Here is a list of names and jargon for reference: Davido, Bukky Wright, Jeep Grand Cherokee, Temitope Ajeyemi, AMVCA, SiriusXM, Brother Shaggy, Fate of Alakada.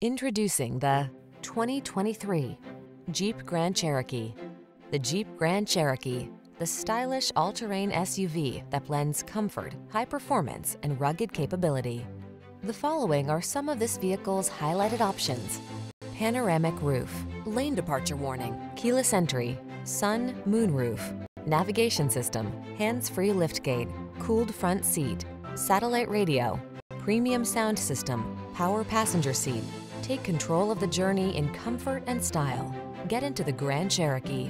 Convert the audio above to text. Introducing the 2023 Jeep Grand Cherokee. The Jeep Grand Cherokee, the stylish all-terrain SUV that blends comfort, high performance, and rugged capability. The following are some of this vehicle's highlighted options: panoramic roof, lane departure warning, keyless entry, sun, moon roof, navigation system, hands-free liftgate, cooled front seat, satellite radio, premium sound system, power passenger seat. Take control of the journey in comfort and style. Get into the Grand Cherokee.